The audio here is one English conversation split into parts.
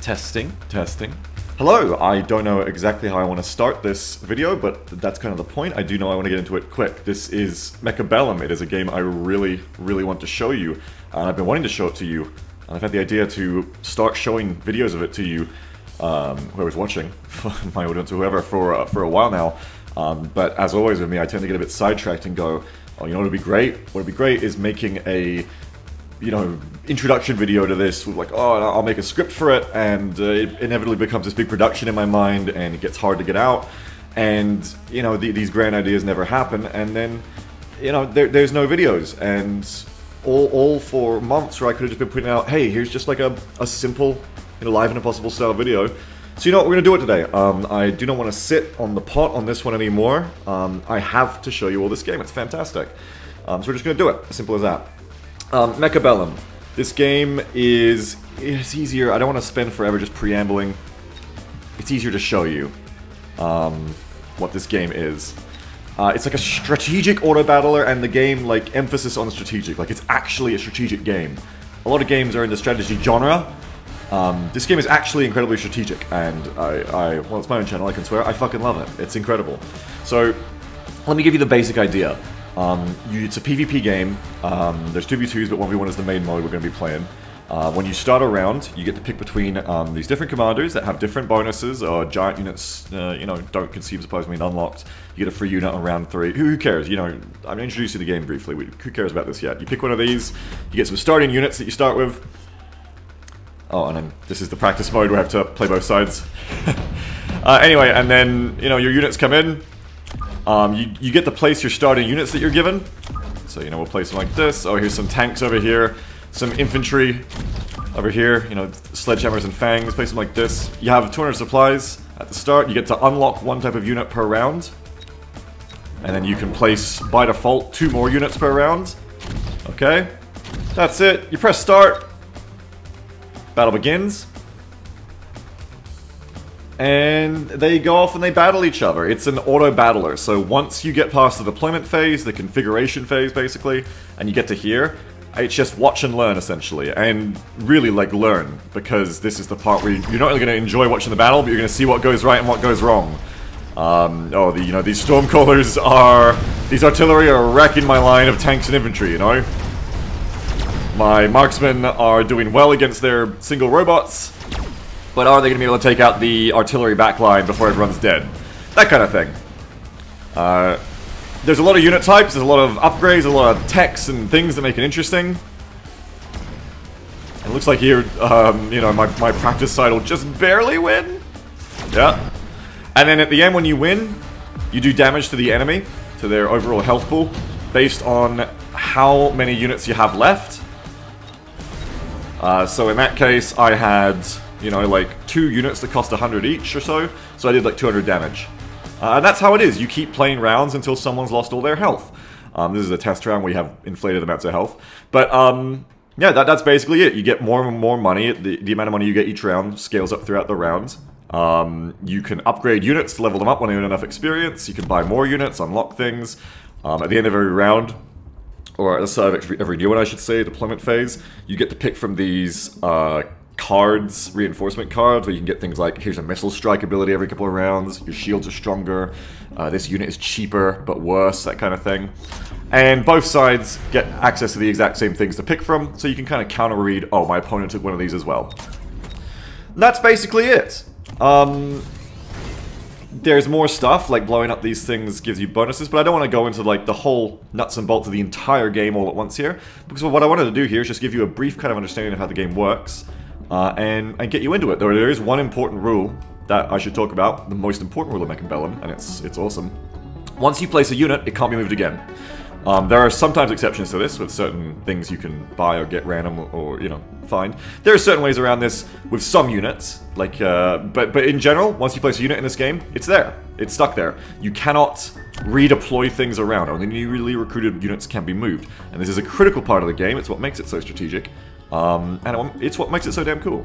Testing. Hello, I don't know exactly how I want to start this video, but that's kind of the point. I do know I want to get into it quick. This is Mechabellum. It is a game I really want to show you, and I've been wanting to show it to you, and I've had the idea to start showing videos of it to you, whoever's watching, my audience or whoever, for a while now. But as always with me, I tend to get a bit sidetracked and go, oh, you know what would be great? What would be great is making a, you know, introduction video to this, with like, oh, I'll make a script for it, and it inevitably becomes this big production in my mind, and it gets hard to get out, and, you know, these grand ideas never happen, and then, you know, there's no videos, and all for months where I could have just been putting out, hey, here's just like a simple, you know, Live and Impossible style video. So you know what, we're gonna do it today. I do not want to sit on the pot on this one anymore. I have to show you all this game, it's fantastic. So we're just gonna do it, as simple as that. Mechabellum. This game is easier. I don't want to spend forever just preambling. It's easier to show you what this game is. It's like a strategic auto battler, and the game, like, emphasis on strategic. Like, it's actually a strategic game. A lot of games are in the strategy genre. This game is actually incredibly strategic, and well, it's my own channel, I can swear. I fucking love it. It's incredible. So, let me give you the basic idea. It's a PvP game. There's 2v2s, but 1v1 is the main mode we're going to be playing. When you start a round, you get to pick between these different commanders that have different bonuses, or giant units, you know, don't consume supplies when unlocked. You get a free unit on round 3. Who cares? You know, I'm introducing the game briefly. Who cares about this yet? You pick one of these, you get some starting units that you start with. Oh, and then this is the practice mode where I have to play both sides. Anyway, and then, you know, your units come in. You get to place your starting units that you're given. So, you know, we'll place them like this. Oh, here's some tanks over here. Some infantry over here. You know, sledgehammers and fangs. Place them like this. You have 200 supplies at the start. You get to unlock one type of unit per round. And then you can place, by default, 2 more units per round. Okay. That's it. You press start. Battle begins. And they go off and they battle each other. It's an auto-battler, so once you get past the deployment phase, the configuration phase, basically, and you get to here, it's just watch and learn, essentially. And really, like, learn, because this is the part where you're not really going to enjoy watching the battle, but you're going to see what goes right and what goes wrong. Oh, you know, these stormcallers are... These artillery are wrecking my line of tanks and infantry, you know? My marksmen are doing well against their single robots. But are they going to be able to take out the artillery backline before everyone's dead? That kind of thing. There's a lot of unit types, there's a lot of upgrades, a lot of techs and things that make it interesting. It looks like here, you know, my practice side will just barely win. Yeah. And then at the end when you win, you do damage to the enemy, to their overall health pool, based on how many units you have left. So in that case, I had... You know, like, 2 units that cost 100 each or so, so I did like 200 damage. And that's how it is, you keep playing rounds until someone's lost all their health. This is a test round where you have inflated amounts of health. But, yeah, that's basically it. You get more and more money, the amount of money you get each round scales up throughout the rounds. You can upgrade units, level them up when you have enough experience, you can buy more units, unlock things. At the end of every round, or at the start of every new one I should say, deployment phase, you get to pick from these, cards, reinforcement cards, where you can get things like, here's a missile strike ability every couple of rounds, your shields are stronger, this unit is cheaper but worse, that kind of thing. And both sides get access to the exact same things to pick from, so you can kind of counter-read, oh, my opponent took one of these as well. And that's basically it. There's more stuff, like blowing up these things gives you bonuses, but I don't want to go into like the whole nuts and bolts of the entire game all at once here, because what I wanted to do here is just give you a brief kind of understanding of how the game works. And get you into it. There is one important rule that I should talk about, the most important rule of Mechabellum, and it's awesome. Once you place a unit, it can't be moved again. There are sometimes exceptions to this, with certain things you can buy or get random or you know, find. There are certain ways around this with some units, like, but in general, once you place a unit in this game, it's there. It's stuck there. You cannot redeploy things around. Only newly recruited units can be moved. And this is a critical part of the game, it's what makes it so strategic. And it's what makes it so damn cool.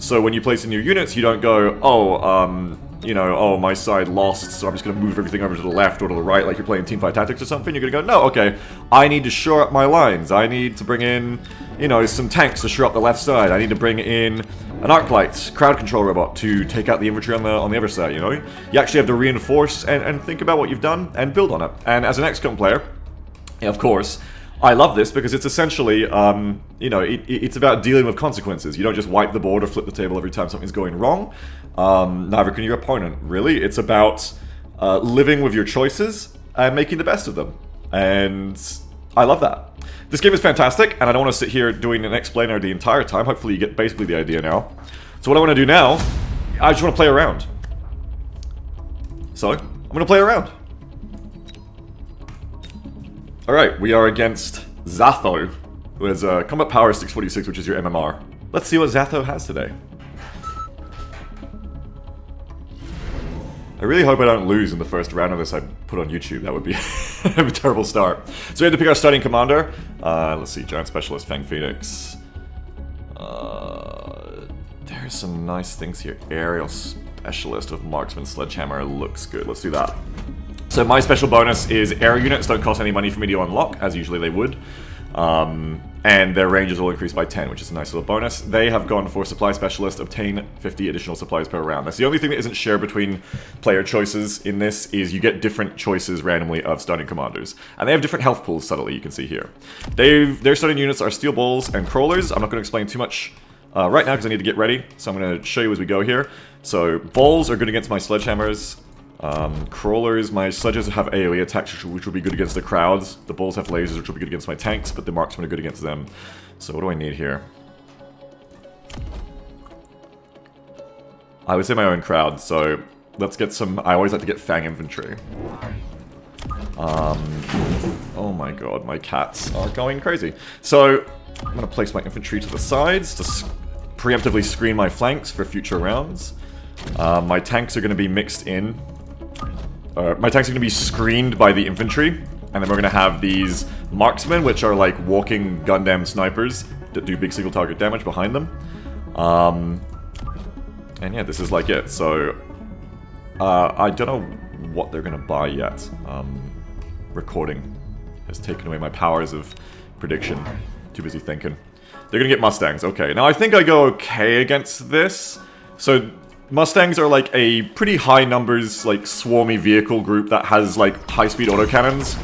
So when you place in your units, you don't go, oh, you know, oh, my side lost, so I'm just going to move everything over to the left or to the right, like you're playing Teamfight Tactics or something. You're going to go, no, okay, I need to shore up my lines. I need to bring in, you know, some tanks to shore up the left side. I need to bring in an Arclight crowd control robot to take out the infantry on the other side, you know? You actually have to reinforce and think about what you've done and build on it. And as an XCOM player, of course, I love this because it's essentially, you know, it's about dealing with consequences. You don't just wipe the board or flip the table every time something's going wrong. Neither can your opponent, really. It's about living with your choices and making the best of them. And I love that. This game is fantastic, and I don't want to sit here doing an explainer the entire time. Hopefully you get basically the idea now. So what I want to do now, I just want to play around. So, I'm going to play around. Alright, we are against Zatho, who has combat power 646, which is your MMR. Let's see what Zatho has today. I really hope I don't lose in the first round of this I put on YouTube. That would be a terrible start. So we had to pick our starting commander. Let's see, Giant Specialist, Fang Phoenix. There's some nice things here. Aerial Specialist with Marksman Sledgehammer looks good. Let's do that. So my special bonus is air units don't cost any money for me to unlock, as usually they would. And their range is all increased by 10, which is a nice little bonus. They have gone for Supply Specialist, obtain 50 additional supplies per round. That's the only thing that isn't shared between player choices in this, is you get different choices randomly of starting commanders. And they have different health pools, subtly, you can see here. Their starting units are Steel Balls and Crawlers. I'm not going to explain too much right now because I need to get ready, so I'm going to show you as we go here. So, Balls are good against my Sledgehammers. Crawlers, my sledges have AoE attacks, which will be good against the crowds. The balls have lasers, which will be good against my tanks, but the marksmen are good against them. So what do I need here? I would say my own crowd, so let's get some... I always like to get Fang Infantry. Oh my god, my cats are going crazy. So I'm going to place my infantry to the sides to preemptively screen my flanks for future rounds. My tanks are going to be mixed in. My tanks are going to be screened by the infantry, and then we're going to have these marksmen, which are like walking Gundam snipers that do big single target damage behind them. And yeah, this is like it. So, I don't know what they're going to buy yet. Recording has taken away my powers of prediction. Too busy thinking. They're going to get Mustangs. Okay, now I think I go okay against this. So... Mustangs are like a pretty high numbers, like swarmy vehicle group that has like high-speed autocannons.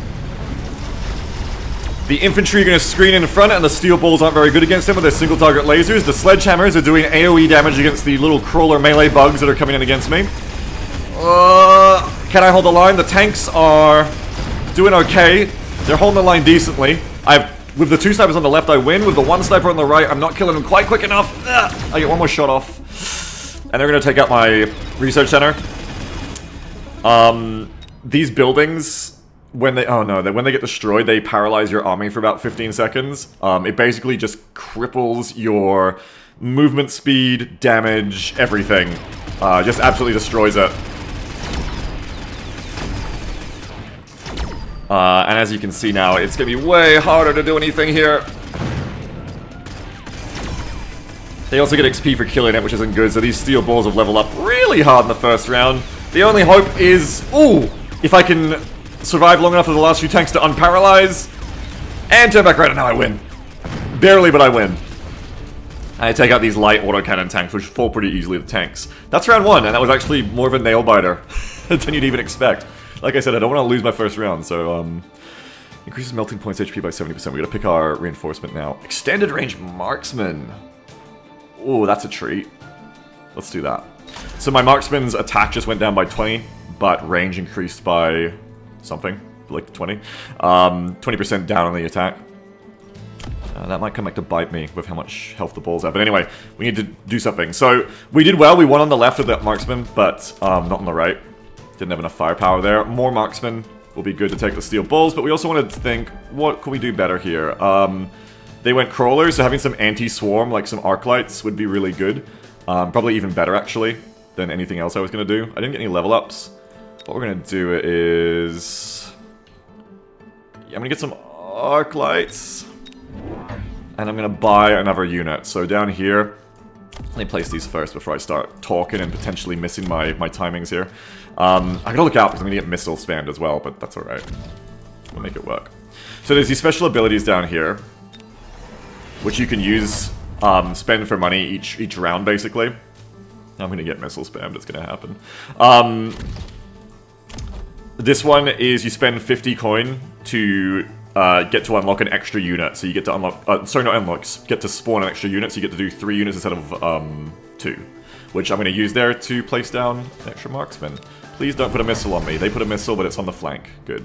The infantry are going to screen in front, and the steel balls aren't very good against them with their single-target lasers. The sledgehammers are doing AoE damage against the little crawler melee bugs that are coming in against me. Can I hold the line? The tanks are doing okay. They're holding the line decently. With the two snipers on the left, I win. With the one sniper on the right, I'm not killing them quite quick enough. I get one more shot off. And they're going to take out my research center. These buildings, when they get destroyed, they paralyze your army for about 15 seconds. It basically just cripples your movement speed, damage, everything. Just absolutely destroys it. And as you can see now, it's going to be way harder to do anything here. They also get XP for killing it, which isn't good, so these steel balls have leveled up really hard in the first round. The only hope is, ooh, if I can survive long enough for the last few tanks to unparalyze, and turn back right, and now I win. Barely, but I win. I take out these light autocannon tanks, which fall pretty easily to tanks. That's round one, and that was actually more of a nail-biter than you'd even expect. Like I said, I don't want to lose my first round, so, increases melting points HP by 70%. We gotta pick our reinforcement now. Extended range marksman. Ooh, that's a treat. Let's do that. So my marksman's attack just went down by 20, but range increased by something, like 20. 20% down on the attack. That might come back to bite me with how much health the balls have. But anyway, we need to do something. So we did well. We won on the left of that marksman, but not on the right. Didn't have enough firepower there. More marksmen will be good to take the steel balls, but we also wanted to think, what could we do better here? They went crawlers, so having some anti-swarm, like some arc lights, would be really good. Probably even better, actually, than anything else I was going to do. I didn't get any level ups. What we're going to do is... yeah, I'm going to get some arc lights. And I'm going to buy another unit. So down here, Let me place these first before I start talking and potentially missing my timings here. I gotta look out because I'm gonna get missile spammed as well, but that's alright. We'll make it work. So there's these special abilities down here, which you can use, spend for money each round, basically. I'm gonna get missile spammed, it's gonna happen. This one is you spend 50 coin to get to unlock an extra unit, so you get to unlock, sorry, not unlock, get to spawn an extra unit, so you get to do 3 units instead of 2. Which I'm gonna use there to place down an extra marksman. Please don't put a missile on me. They put a missile, but it's on the flank. Good.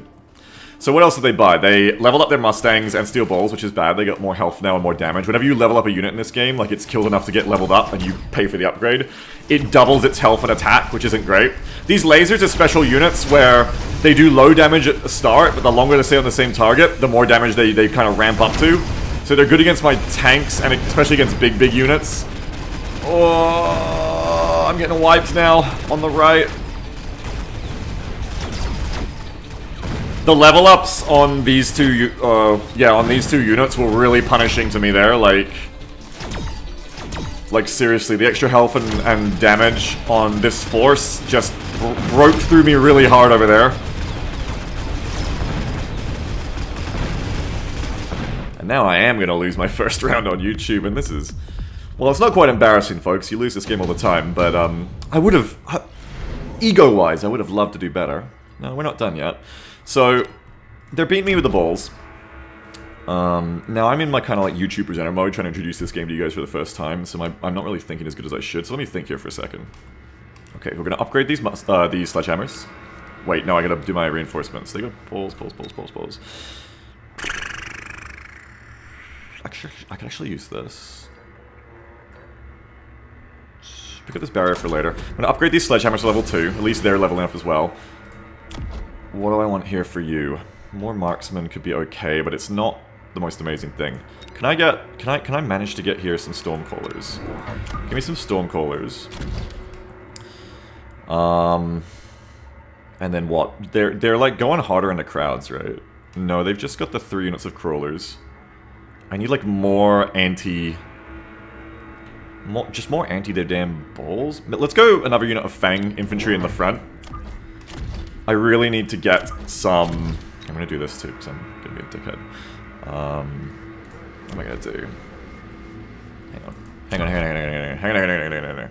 So what else did they buy? They leveled up their Mustangs and Steel Balls, which is bad. They got more health now and more damage. Whenever you level up a unit in this game, like it's killed enough to get leveled up and you pay for the upgrade, it doubles its health and attack, which isn't great. These lasers are special units where they do low damage at the start, but the longer they stay on the same target, the more damage they kind of ramp up to. So they're good against my tanks, and especially against big units. Oh, I'm getting wiped now on the right. The level ups on these two, on these two units were really punishing to me there, like seriously, the extra health and damage on this force just broke through me really hard over there. And now I am gonna lose my first round on YouTube, and this is, well, it's not quite embarrassing, folks. You lose this game all the time, but I would have, ego-wise, I would have loved to do better. No, we're not done yet. So, they're beating me with the balls. Now I'm in my kind of like YouTube presenter mode, trying to introduce this game to you guys for the first time, so I'm not really thinking as good as I should, so let me think here for a second. Okay, we're gonna upgrade these sledgehammers. Wait, no, I gotta do my reinforcements. They got balls. Actually, I can actually use this. Pick up this barrier for later. I'm gonna upgrade these sledgehammers to level 2, at least they're leveling up as well. What do I want here for you? More marksmen could be okay, but it's not the most amazing thing. Can I manage to get here some stormcallers? Give me some stormcallers. And then what? They're like going harder into crowds, right? No, they've just got the 3 units of crawlers. I need like more anti their damn balls. Let's go another unit of Fang infantry in the front. I really need to get some... I'm gonna do this too, because I'm gonna be a dickhead. What am I gonna do? Hang on.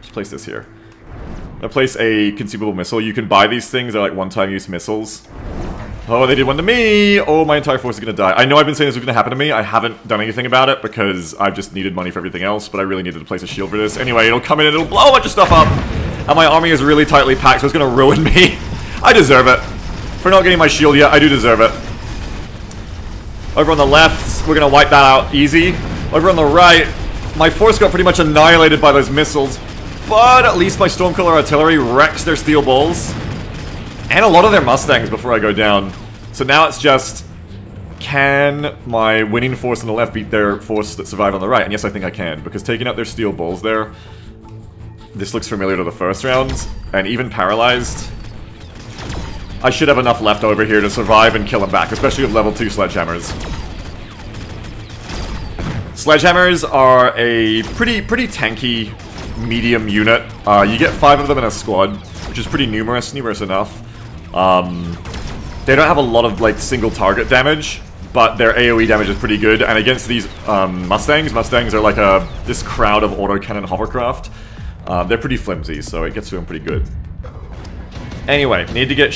Just place this here. I'm gonna place a consumable missile. You can buy these things, they're like one-time use missiles. Oh, they did one to me! Oh, my entire force is gonna die. I know I've been saying this was gonna happen to me. I haven't done anything about it because I've just needed money for everything else, but I really needed to place a shield for this. Anyway, it'll come in and it'll blow a bunch of stuff up. And my army is really tightly packed, so it's gonna ruin me. I deserve it. For not getting my shield yet, I do deserve it. Over on the left, we're gonna wipe that out easy. Over on the right, my force got pretty much annihilated by those missiles, but at least my Stormcaller artillery wrecks their steel balls. And a lot of their Mustangs before I go down. So now it's just, can my winning force on the left beat their force that survived on the right? And yes, I think I can, because taking out their steel balls there, this looks familiar to the first round, and even paralyzed, I should have enough left over here to survive and kill them back, especially with level 2 sledgehammers. Sledgehammers are a pretty tanky medium unit. You get 5 of them in a squad, which is pretty numerous enough. They don't have a lot of like single target damage, but their AoE damage is pretty good. And against these Mustangs are like this crowd of autocannon hovercraft. They're pretty flimsy, so it gets to them pretty good. Anyway, need to get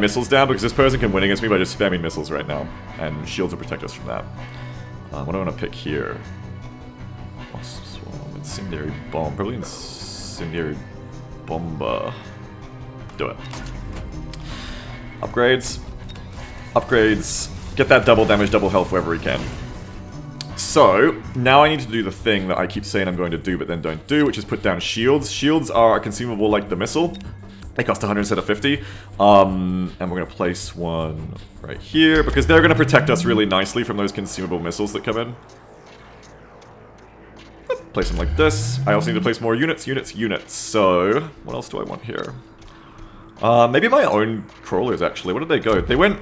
missiles down because this person can win against me by just spamming missiles right now, and shields will protect us from that. What do I want to pick here? Incendiary bomb, probably incendiary bomber. Do it. Upgrades. Get that double damage, double health wherever we can. So, now I need to do the thing that I keep saying I'm going to do but then don't do, which is put down shields. Shields are a consumable like the missile. They cost 100 instead of 50. And we're going to place one right here, because they're going to protect us really nicely from those consumable missiles that come in. Place them like this. I also need to place more units. So, what else do I want here? Maybe my own crawlers, actually. Where did they go? They went...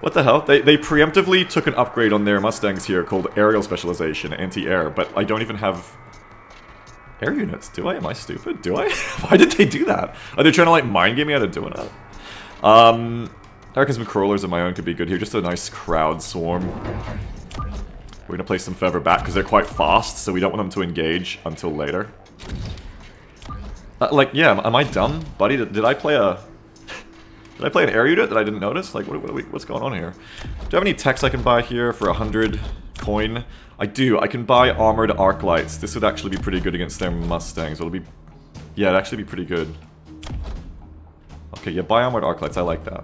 What the hell? They preemptively took an upgrade on their Mustangs here called Aerial Specialization, Anti-Air, but I don't even have air units, do I? Am I stupid? Do I? Why did they do that? Are they trying to, like, mind game me out of doing it? I reckon some crawlers of my own could be good here, just a nice crowd swarm. We're gonna place some further back, because they're quite fast, so we don't want them to engage until later. Like, yeah, am I dumb? Buddy, did I play a... Did I play an air unit that I didn't notice? Like, what's going on here? Do I have any techs I can buy here for 100 coin? I do. I can buy armored arc lights. This would actually be pretty good against their Mustangs. It'll be... Yeah, it'd actually be pretty good. Okay, yeah, buy armored arc lights. I like that.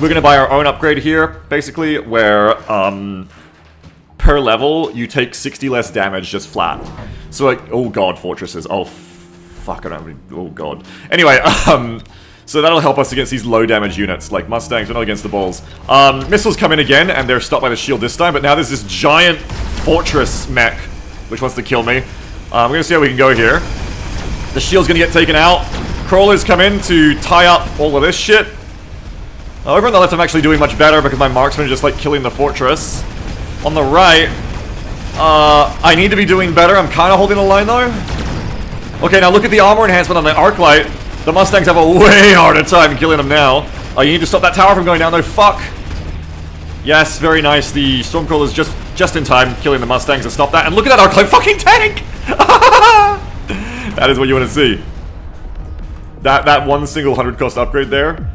We're gonna buy our own upgrade here, basically, where, per level, you take 60 less damage just flat. So, like, oh god, fortresses. Oh, fuck, I don't have any... Oh god. Anyway, so that'll help us against these low damage units, like Mustangs, but not against the balls. Missiles come in again, and they're stopped by the shield this time, but now there's this giant fortress mech, which wants to kill me. We're gonna see how we can go here. The shield's gonna get taken out. Crawlers come in to tie up all of this shit. Over on the left I'm actually doing much better because my marksmen are just, like, killing the fortress. On the right, I need to be doing better. I'm kinda holding the line, though. Okay, now look at the armor enhancement on the arc light. The Mustangs have a way harder time killing them now. Oh, you need to stop that tower from going down, though. Fuck! Yes, very nice. The Stormcrawler's just in time killing the Mustangs to stop that. And look at that arclight fucking tank! That is what you want to see. That one single 100 cost upgrade there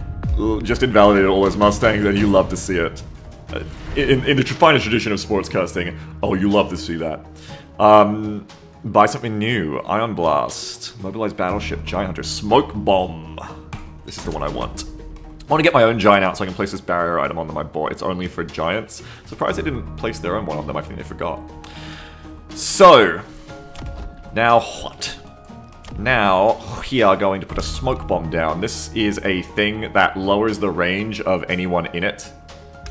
just invalidated all those Mustangs, and you love to see it. In the finest tradition of sportscasting, oh, you love to see that. Buy something new. Ion Blast. Mobilize Battleship. Giant Hunter. Smoke Bomb. This is the one I want. I want to get my own giant out so I can place this barrier item onto my board. It's only for giants. Surprised they didn't place their own one on them. I think they forgot. So. Now what? Now, we are going to put a smoke bomb down. This is a thing that lowers the range of anyone in it.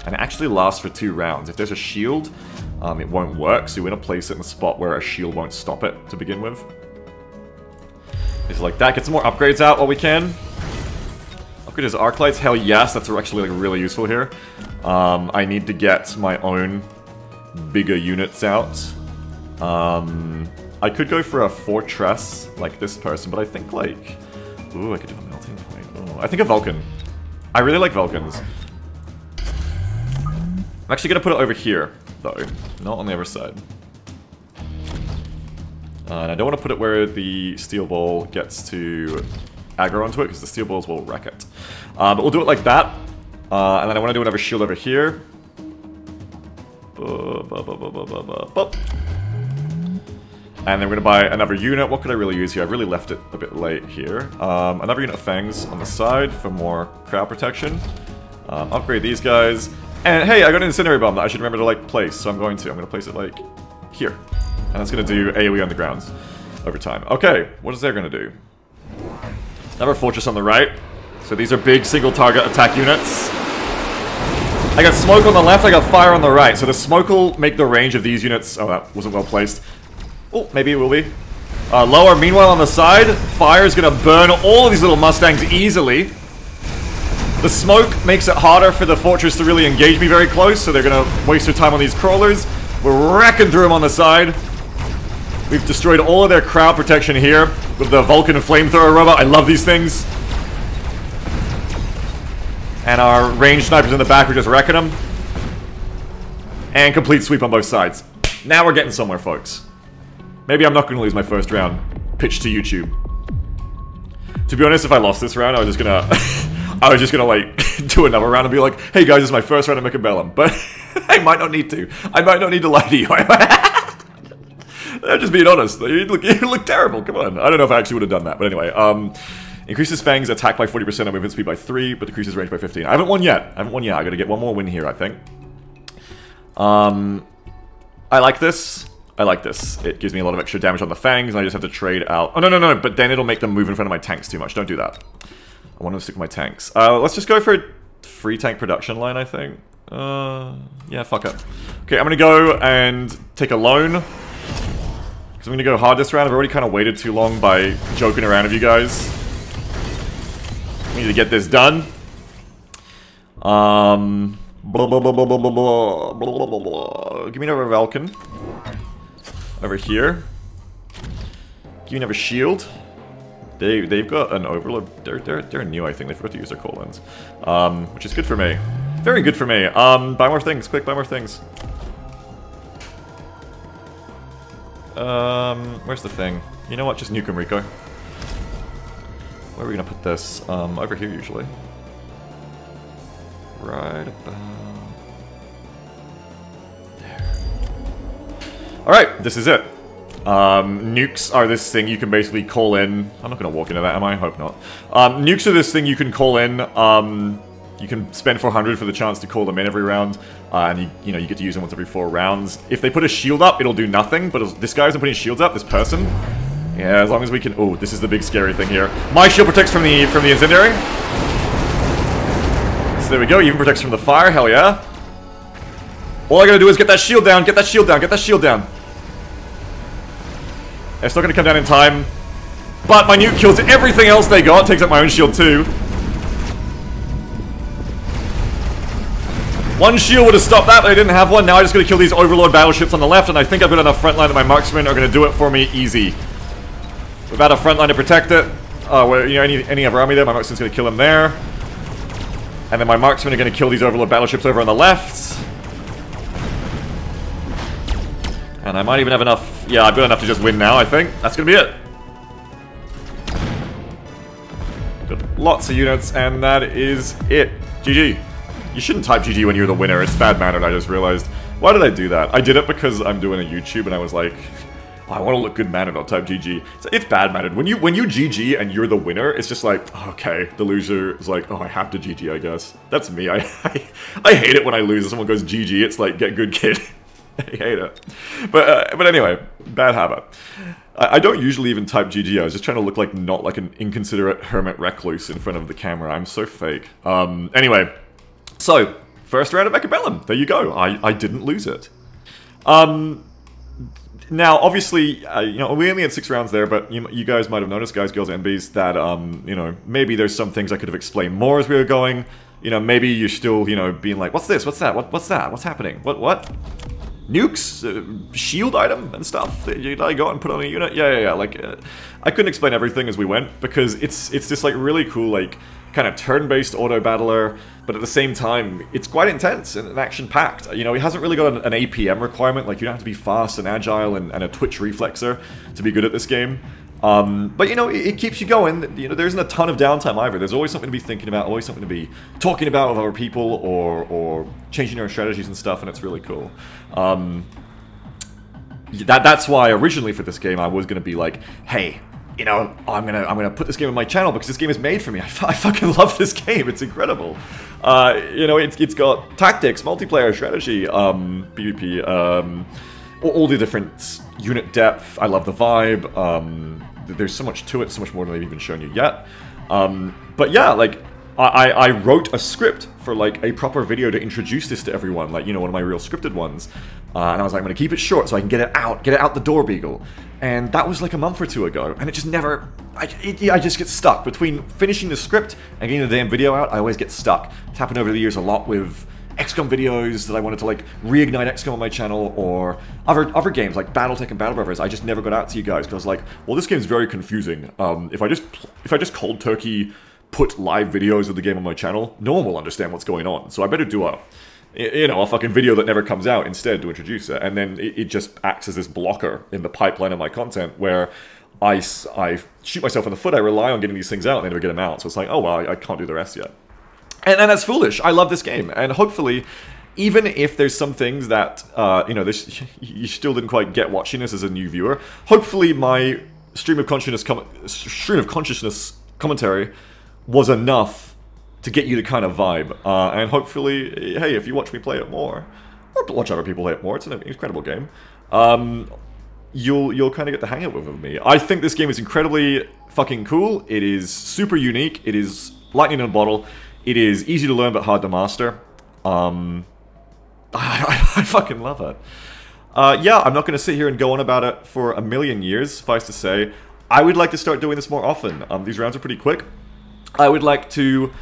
And it actually lasts for 2 rounds. If there's a shield, it won't work, so we're gonna place it in a spot where a shield won't stop it to begin with. It's like that. Get some more upgrades out while we can. Upgrade his arc lights. Hell yes, that's actually, like, really useful here. I need to get my own bigger units out. I could go for a fortress like this person, but I think, like, ooh, I could do a melting point. Ooh, I think a Vulcan. I really like Vulcans. I'm actually gonna put it over here, though, not on the other side. And I don't want to put it where the steel ball gets to aggro onto it, because the steel balls will wreck it. But we'll do it like that, and then I want to do another shield over here. And then we're gonna buy another unit. What could I really use here? I really left it a bit late here. Another unit of Fangs on the side for more crowd protection. Upgrade these guys. And hey, I got an Incendiary Bomb that I should remember to, like, place, so I'm going to place it, like, here. And it's going to do AoE on the grounds over time. Okay, what is they're going to do? Another Fortress on the right. So these are big single-target attack units. I got Smoke on the left, I got Fire on the right. So the Smoke will make the range of these units... Oh, that wasn't well placed. Oh, maybe it will be. Lower, meanwhile, on the side. Fire is going to burn all of these little Mustangs easily. The smoke makes it harder for the fortress to really engage me very close, so they're going to waste their time on these crawlers. We're wrecking through them on the side. We've destroyed all of their crowd protection here with the Vulcan flamethrower robot. I love these things. And our ranged snipers in the back are just wrecking them. And complete sweep on both sides. Now we're getting somewhere, folks. Maybe I'm not going to lose my first round. Pitch to YouTube. To be honest, if I lost this round, I was just going to... I was just gonna, like, do another round and be like, hey guys, this is my first round of Mechabellum, but I might not need to. I might not need to lie to you. I'm just being honest. You'd look terrible, come on. I don't know if I actually would have done that, but anyway. Increases Fangs attack by 40% and movement speed by 3, but decreases range by 15. I haven't won yet. I gotta get one more win here, I think. I like this. It gives me a lot of extra damage on the Fangs, and I just have to trade out. Oh, no, but then it'll make them move in front of my tanks too much. Don't do that. I want to stick with my tanks. Let's just go for a free tank production line, I think. Yeah, fuck it. Okay, I'm going to go and take a loan. Because I'm going to go hard this round. I've already kind of waited too long by joking around with you guys. We need to get this done. Blah, blah, blah, blah, blah, blah, blah, blah, blah, blah. Give me another Valken. Over here. Give me another shield. They've got an overload. They're new, I think. They forgot to use their call-ins. Which is good for me. Very good for me. Buy more things. Quick, buy more things. Where's the thing? You know what? Just nuke him, Rico. Where are we gonna put this? Over here, usually. Right about... there. Alright, this is it. Nukes are this thing you can basically call in. I'm not gonna walk into that, am I? I hope not. Nukes are this thing you can call in. You can spend 400 for the chance to call them in every round, and you get to use them once every 4 rounds. If they put a shield up, it'll do nothing, but this guy isn't putting shields up, this person. Yeah, as long as we can... oh, this is the big scary thing here. My shield protects from the incendiary. So there we go, even protects from the fire, hell yeah. All I gotta do is get that shield down, get that shield down, get that shield down. It's not gonna come down in time, but my nuke kills everything else they got, takes up my own shield too. One shield would have stopped that, but I didn't have one. Now I just gotta kill these overlord battleships on the left, and I think I've got enough frontline that my marksmen are gonna do it for me easy. Without a frontline to protect it, where, you know, any other army there, my marksman's gonna kill them there. And then my marksmen are gonna kill these overlord battleships over on the left. And I might even have enough, yeah, I've got enough to just win now, I think. That's gonna be it. Got lots of units, and that is it. GG. You shouldn't type GG when you're the winner, it's bad mannered, I just realized. Why did I do that? I did it because I'm doing a YouTube and I was like, oh, I want to look good mannered, I'll type GG. It's bad mannered. When you GG and you're the winner, it's just like, okay, the loser is like, oh, I have to GG, I guess. That's me, I hate it when I lose and someone goes GG, it's like, get good, kid. I hate it. But anyway, bad habit. I don't usually even type GG, I was just trying to look like not like an inconsiderate hermit recluse in front of the camera, I'm so fake. Anyway. So, first round of Mechabellum. There you go. I didn't lose it. Now, obviously, you know, we only had 6 rounds there, but you guys might have noticed, guys, girls, MBs, that, you know, maybe there's some things I could have explained more as we were going. You know, maybe you're still, you know, being like, what's this? What's that? What's that? What's happening? What? Nukes? Shield item and stuff that I got and put on a unit? Yeah. Like, I couldn't explain everything as we went, because it's this, like, really cool, like, kind of turn-based auto-battler, but at the same time, it's quite intense and action-packed. You know, it hasn't really got an APM requirement, like you don't have to be fast and agile and a twitch reflexer to be good at this game. But you know, it keeps you going. You know, there isn't a ton of downtime either. There's always something to be thinking about, always something to be talking about with other people, or changing your strategies and stuff, and it's really cool. That's why originally for this game I was going to be like, hey, you know, I'm gonna put this game on my channel because this game is made for me. I fucking love this game. It's incredible. You know, it's got tactics, multiplayer, strategy, PvP, all the different unit depth. I love the vibe. There's so much to it, so much more than I've even shown you yet. But yeah, like I wrote a script for like a proper video to introduce this to everyone. Like, you know, one of my real scripted ones. And I was like, I'm gonna keep it short so I can get it out the door, Beagle. And that was like a month or two ago, and it just never... I just get stuck. Between finishing the script and getting the damn video out, I always get stuck. It's happened over the years a lot with XCOM videos that I wanted to like reignite XCOM on my channel, or other games like BattleTech and Battle Brothers. I just never got out to you guys because I was like, well, this game's very confusing. If I just cold turkey put live videos of the game on my channel, no one will understand what's going on. So I better do a fucking video that never comes out instead to introduce it, and then it just acts as this blocker in the pipeline of my content where I shoot myself in the foot. I rely on getting these things out and they never get them out, so it's like, oh well, I can't do the rest yet, and that's foolish. I love this game, and hopefully, even if there's some things that you know, this you still didn't quite get watching this as a new viewer, hopefully my stream of consciousness commentary was enough to get you the kind of vibe, and hopefully, hey, if you watch me play it more, or watch other people play it more, it's an incredible game, you'll kind of get the hang of it with me. I think this game is incredibly fucking cool, it is super unique, it is lightning in a bottle, it is easy to learn but hard to master. I fucking love it. Yeah, I'm not going to sit here and go on about it for a million years, suffice to say. I would like to start doing this more often. These rounds are pretty quick. I would like to...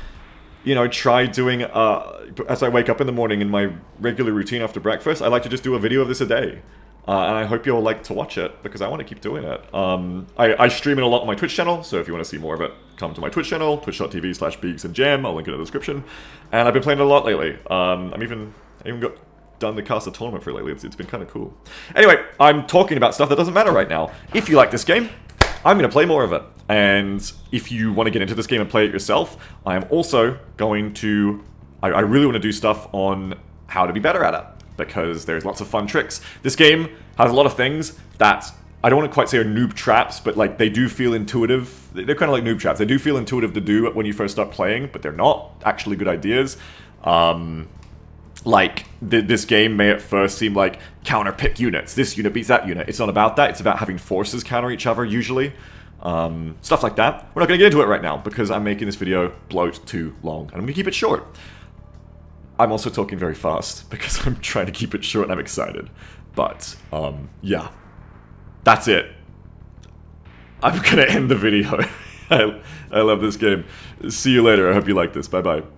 you know, try doing, as I wake up in the morning in my regular routine after breakfast, I like to just do a video of this a day. And I hope you'll like to watch it, because I want to keep doing it. I stream it a lot on my Twitch channel, so if you want to see more of it, come to my Twitch channel, twitch.tv/beegsandjam, I'll link it in the description. And I've been playing it a lot lately. I even got done the Caster Tournament for lately, it's been kind of cool. Anyway, I'm talking about stuff that doesn't matter right now. If you like this game, I'm going to play more of it. And if you want to get into this game and play it yourself, I am also going to... I really want to do stuff on how to be better at it, because there's lots of fun tricks. This game has a lot of things that, I don't want to quite say are noob traps, but like they do feel intuitive. They're kind of like noob traps. They do feel intuitive to do when you first start playing, but they're not actually good ideas. Like, this game may at first seem like counter-pick units. This unit beats that unit. It's not about that. It's about having forces counter each other, usually. Stuff like that. We're not going to get into it right now, because I'm making this video bloat too long, and I'm going to keep it short. I'm also talking very fast because I'm trying to keep it short and I'm excited. But, yeah. That's it. I'm gonna end the video. I love this game. See you later. I hope you like this. Bye-bye.